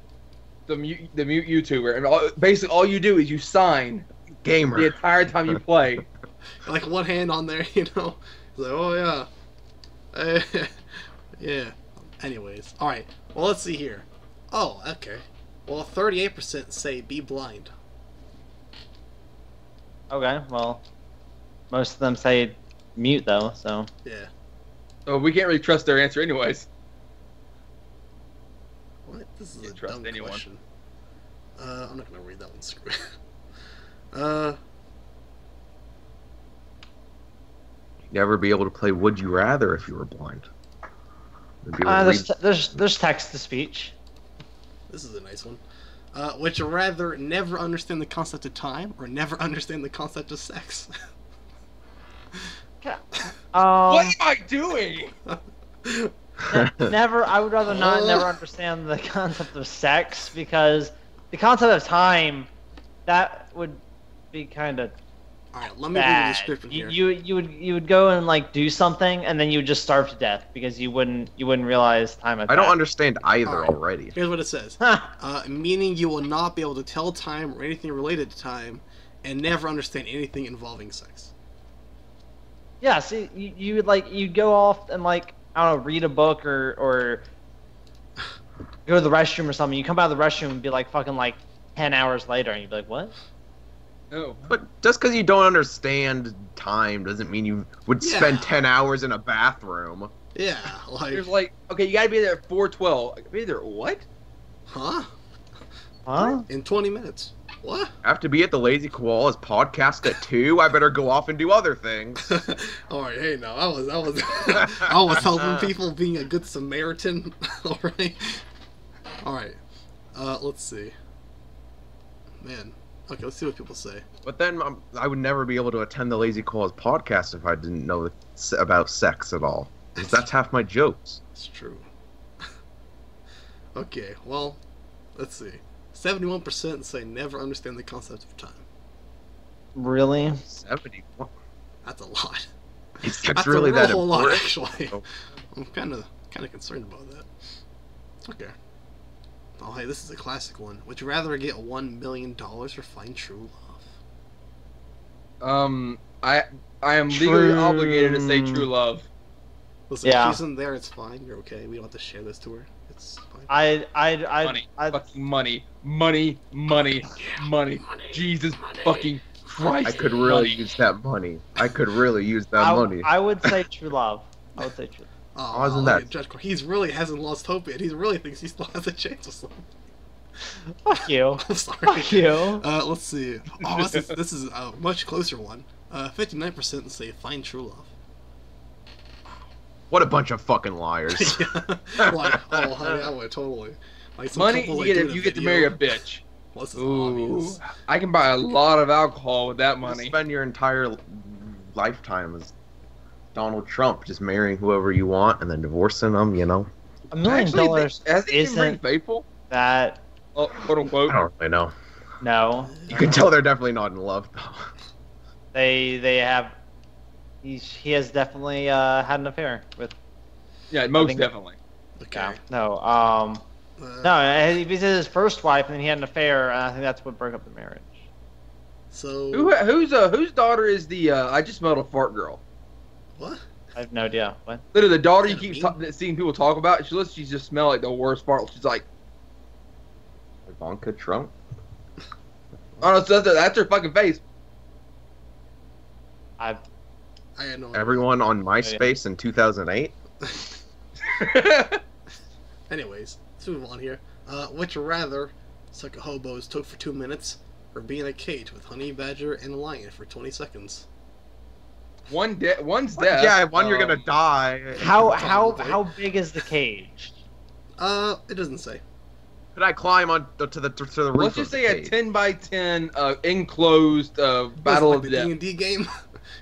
the mute YouTuber, and basically all you do is you sign gamer the entire time you play. Like one hand on there, you know. It's like, oh yeah, yeah. Anyways, all right. Well, let's see here. Oh, okay. Well, 38% say be blind. Okay, well, most of them say mute though, so. Yeah. Oh, we can't really trust their answer, anyways. What? This is a dumb question. I'm not gonna read that one. Screw it. You'd never be able to play Would You Rather if you were blind. There's text to speech. This is a nice one. Would you rather never understand the concept of time or never understand the concept of sex? What am I doing? I would rather never understand the concept of sex because the concept of time, that would be kind of. All right, let me read the description here. You would go and like do something and then you would just starve to death because you wouldn't realize time. I don't understand either already. Here's what it says: meaning you will not be able to tell time or anything related to time, and never understand anything involving sex. Yeah, see, you would like you'd go off and like I don't know, read a book or go to the restroom or something. You come out of the restroom and be like fucking like 10 hours later, and you'd be like, what? Oh. But just because you don't understand time doesn't mean you would spend 10 hours in a bathroom. Yeah, like... There's like, okay, you gotta be there at 4:12. Be there at what? Huh? Huh? In 20 minutes. What? I have to be at the Lazy Koalas podcast at 2. I better go off and do other things. Alright, hey, no, I was I was helping people being a good Samaritan. Alright. Alright. Let's see. Man. Okay, let's see what people say. But then I would never be able to attend the Lazy Koalas podcast if I didn't know about sex at all. Because that's half my jokes. It's true. Okay, well, let's see. 71% say never understand the concept of time. Really? 71? That's a lot. Is sex really that important? That's a whole lot, actually. I'm kind of concerned about that. Okay. Oh, hey, this is a classic one. Would you rather get $1 million or find true love? I am legally obligated to say true love. Listen, yeah. If she's in there, it's fine. You're okay. We don't have to share this to her. It's fine. Money. Jesus fucking Christ. I could really use that money. I could really use that money. I would say true love. Oh, isn't that? Judge, he really hasn't lost hope yet. He really thinks he still has a chance with someone. Fuck you. I'm sorry. Fuck you. Let's see. Oh, this is a much closer one. 59% say find true love. What a bunch of fucking liars. Yeah. Like, oh, honey, I would totally. Like, money, you get to marry a bitch. Plus, ooh, I can buy a lot of alcohol with that money. You spend your entire lifetime as Donald Trump, just marrying whoever you want and then divorcing them, you know. $1 million isn't that. Oh, quote unquote. I don't really know. No. You can tell they're definitely not in love. They have. He has definitely had an affair with. Yeah, most definitely. Okay. No. No. He said his first wife, and then he had an affair. And I think that's what broke up the marriage. So. Whose daughter is the? I just smelled a fart girl. What? I have no idea. What? Literally, the daughter you keep seeing people talk about. She lets you just smell like the worst fart. She's like. Ivanka Trump. Oh no, so that's her fucking face. I had no idea. Everyone on MySpace in 2008. Anyways, let's move on here. Would you rather suck a hobo's took for 2 minutes, or be in a cage with honey badger and lion for 20 seconds? One's death. Yeah, one you're gonna die. How big is the cage? It doesn't say. Could I climb on to the roof? Let's just say a 10 by 10 enclosed battle of death. The D&D game.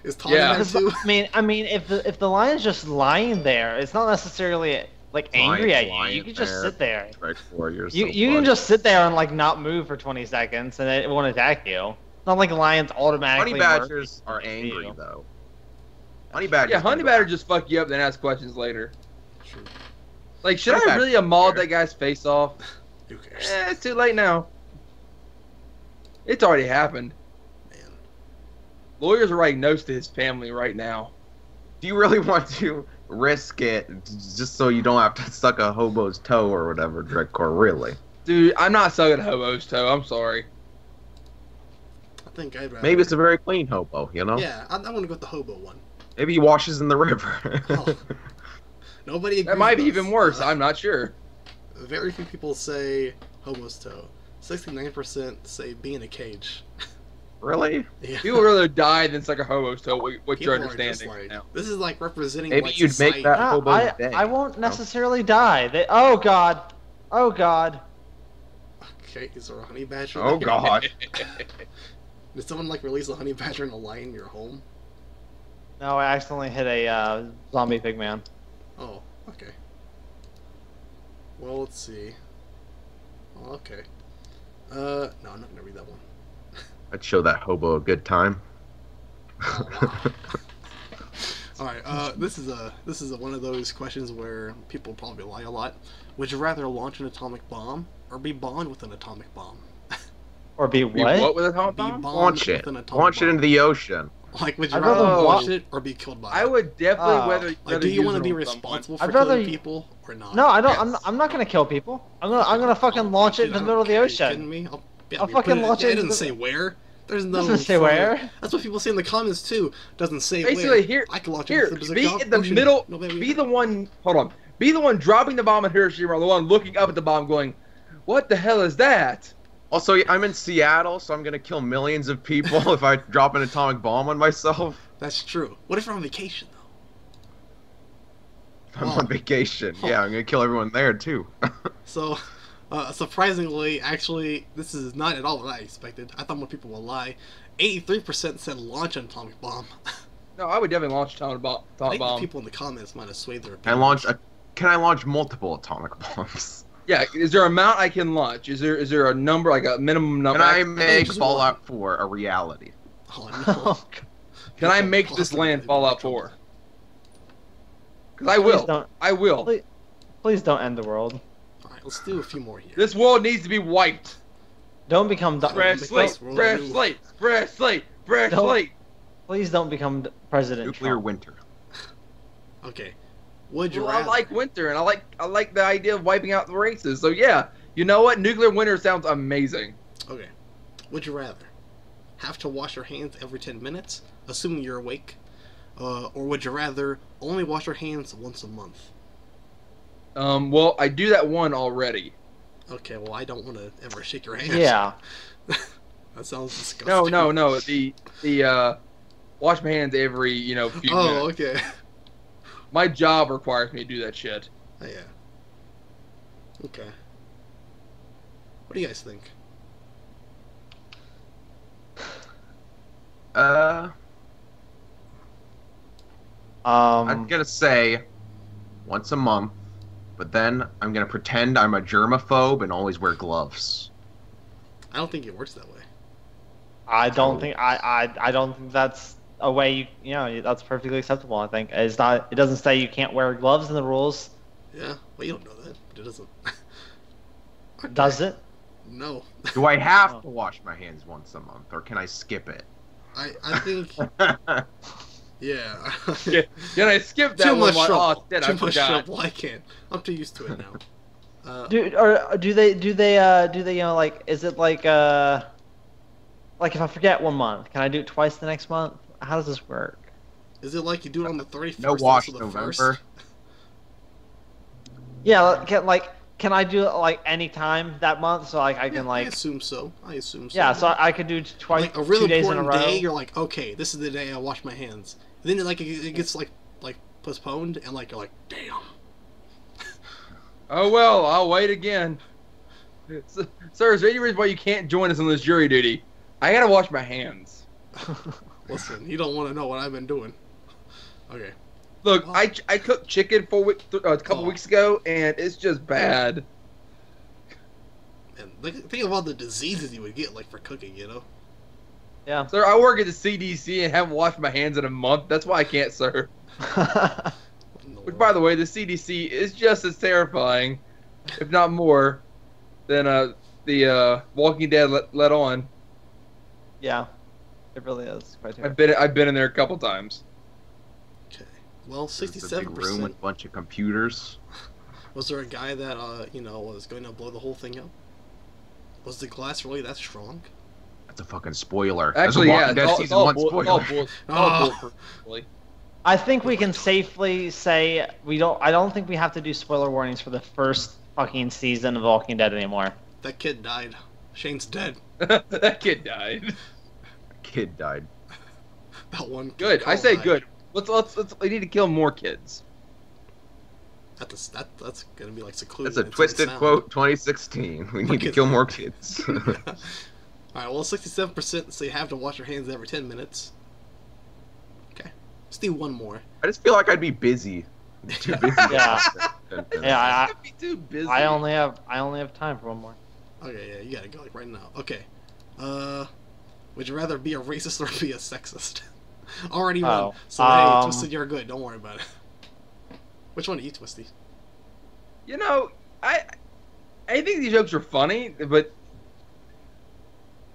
Is Todd in there too? I mean, if the lion's just lying there, it's not necessarily like angry at you. You can just sit there. You can just sit there and like not move for 20 seconds, and it won't attack you. It's not like lions automatically. Honey badgers are angry though. Honey badgers. Yeah, honey badger just fuck you up, then ask questions later. True. Like, should I really have mauled that guy's face off? Who cares? Eh, it's too late now. It's already happened. Lawyers are writing notes to his family right now. Do you really want to risk it just so you don't have to suck a hobo's toe or whatever, Dredcor? Really? Dude, I'm not sucking a hobo's toe. I'm sorry. I think I'd rather. Maybe it's a very clean hobo, you know? Yeah, I'm going to go with the hobo one. Maybe he washes in the river. Oh. Nobody agrees. That might be even worse. I'm not sure. Very few people say hobo's toe. 69% say be in a cage. Really? Yeah. People rather die than suck a hobo's toe. What you're understanding right now. This is like representing. Maybe like, you'd make that hobo's day. I won't necessarily die. They. Oh god. Oh god. Okay, is there a honey badger? Oh god. Did someone like release a honey badger and a lion in your home? No, I accidentally hit a zombie pig man. Oh, okay. Well, let's see. Oh, okay. No, I'm not gonna read that one. I'd show that hobo a good time. All right, this is one of those questions where people probably lie a lot. Would you rather launch an atomic bomb or be bombed with an atomic bomb? Or be what? Be what with an atomic bomb? Launch it into the ocean. Like, would you rather launch it or be killed by it? I would definitely like, do you want to be responsible for killing people or not? No, I don't. Yes. I'm not gonna kill people. I'm gonna fucking launch it in the middle of the ocean. Are you kidding me? Yeah, fucking launch it. It doesn't say where. There's no. Doesn't say where. That's what people say in the comments too. Doesn't say basically, where. Basically, here. I can launch it. Be in the middle. No, be the one. Hold on. Be the one dropping the bomb in Hiroshima, or the one looking up at the bomb, going, "What the hell is that?" Also, I'm in Seattle, so I'm gonna kill millions of people if I drop an atomic bomb on myself. That's true. What if I'm on vacation though? I'm on vacation. Oh. Yeah, I'm gonna kill everyone there too. So. Surprisingly, actually, this is not at all what I expected. I thought more people would lie. 83% said launch an atomic bomb. No, I would definitely launch an atomic bomb. I think the people in the comments might have swayed their opinion. Can I launch multiple atomic bombs? Yeah, is there an amount I can launch? Is there a number, like a minimum number? Can I make Fallout 4 a reality? Oh, no. Can I make this land Fallout 4? Because I will. Please don't end the world. Let's do a few more here. This world needs to be wiped. Don't become fresh slate. Please don't become president. Nuclear Trump. Winter. Okay. Would you? Well, I like winter, and I like the idea of wiping out the races. So yeah, you know what? Nuclear winter sounds amazing. Okay. Would you rather have to wash your hands every 10 minutes, assuming you're awake, or would you rather only wash your hands once a month? Well, I do that one already. Okay, well, I don't want to ever shake your hands. Yeah. That sounds disgusting. No, no, no. The wash my hands every, you know, few minutes. Oh, okay. My job requires me to do that shit. Oh, yeah. Okay. What do you guys think? I'm gonna say once a month, but then I'm gonna pretend I'm a germaphobe and always wear gloves. I don't think it works that way. I don't think I don't think that's a way you know that's perfectly acceptable. I think it's not. It doesn't say you can't wear gloves in the rules. Yeah, well you don't know that. It doesn't. Okay. Does it? No. Do I have to wash my hands once a month, or can I skip it? I think. Yeah. Can I skip that one? Oh, shit, I forgot. I can't. I'm too used to it now. Dude, or do they you know like is it like if I forget one month, can I do it twice the next month? How does this work? Is it like you do it on the 31st no wash of the November? First? Yeah, can I do it like any time that month? So like I can like. I assume so. I assume so. Yeah, so I could do twice. Like a really 2 days important in a row. Day, you're like, okay, this is the day I wash my hands. And then like it gets like postponed, and like you're like, damn. Oh well, I'll wait again. Sir, is there any reason why you can't join us on this jury duty? I gotta wash my hands. Listen, you don't want to know what I've been doing. Okay. Look, oh. I cooked chicken a couple weeks ago, and it's just bad. And think of all the diseases you would get, like, for cooking, you know? Yeah. Sir, I work at the CDC and haven't washed my hands in a month. That's why I can't serve. Which, by the way, the CDC is just as terrifying, if not more, than the Walking Dead let on. Yeah. It really is quite terrifying. I've been in there a couple times. Well, 67%. Big room with a bunch of computers. Was there a guy that you know was going to blow the whole thing up? Was the glass really that strong? That's a fucking spoiler. Actually, yeah, that's all spoiler. I think we can safely say we don't. I don't think we have to do spoiler warnings for the first fucking season of Walking Dead anymore. That kid died. Shane's dead. That kid died. That kid died. That one. Kid good. I say died. Good. Let's. We need to kill more kids. That's gonna be like secluded. That's a twisted quote, 2016. We need to kill more kids. All right. Well, 67% say you have to wash your hands every 10 minutes. Okay. Let's do one more. I just feel like I'd be busy. Too busy. Yeah. Yeah. I'd be too busy. I only have time for one more. Okay. Yeah. You gotta go like right now. Okay. Would you rather be a racist or be a sexist? Already won. So hey, Twisty, you're good. Don't worry about it. Which one are you, Twisty? You know, I think these jokes are funny, but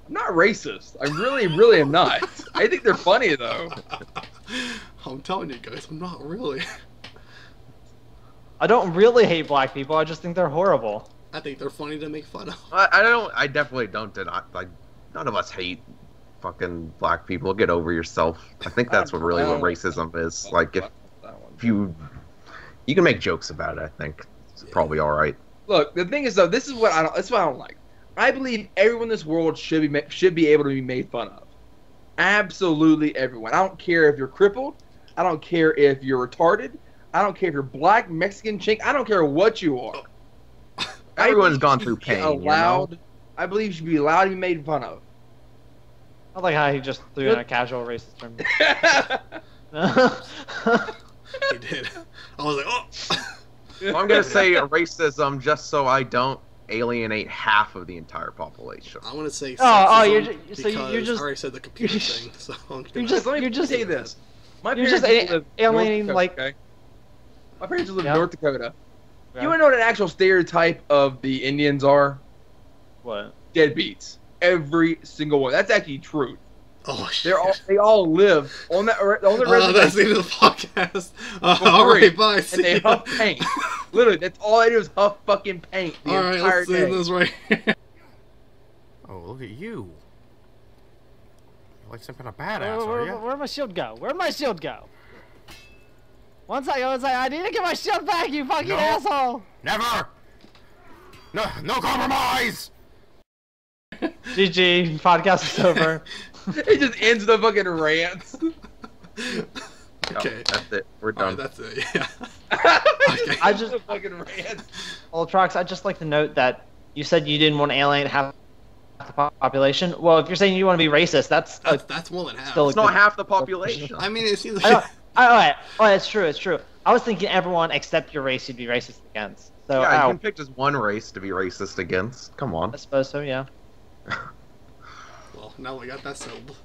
I'm not racist. I really, really am not. I think they're funny though. I'm telling you guys, I'm not really. I don't really hate black people. I just think they're horrible. I think they're funny to make fun of. I definitely don't deny. Like, none of us hate. Fucking black people, get over yourself. I think that's what racism is. Like if you can make jokes about it, I think it's probably all right. Look, the thing is though, this is what I don't like. I believe everyone in this world should be able to be made fun of. Absolutely everyone. I don't care if you're crippled. I don't care if you're retarded. I don't care if you're black, Mexican, chink. I don't care what you are. Everyone's gone through pain. Allowed. You know? I believe you should be allowed to be made fun of. I like how he just threw in a casual racist term. He did. I was like, oh. Well, I'm gonna say racism just so I don't alienate half of the entire population. I want to say. Oh, you're just. I already said the computer thing. So let me just say this. My parents just alienating Dakota, like. Okay? My parents live in North Dakota. Okay. You want to know what an actual stereotype of the Indians are? What? Deadbeats. Every single one. That's actually true. Oh shit! They all live on that. On the reservation. That's the end of the podcast. All right, bye. See and they huff paint. Literally, that's all they do is huff fucking paint the entire day. All right, let's see this right here. Oh, look at you! You're like some kind of badass, are you? Where'd my shield go? Where'd my shield go? One second, I need to get my shield back, you fucking asshole! Never! No compromise! GG, podcast is over. It just ends the fucking rant. Okay. That's it. We're done. Right, that's it, yeah. Okay. I just fucking rant. Ultrox, I'd just like to note that you said you didn't want to alienate half the population. Well, if you're saying you want to be racist, that's more than half. It's not half the population. I mean, it seems like... All right, it's true, it's true. I was thinking everyone except your race you'd be racist against. So, yeah, you can pick just one race to be racist against. Come on. I suppose so, yeah. Well, now we got that settled.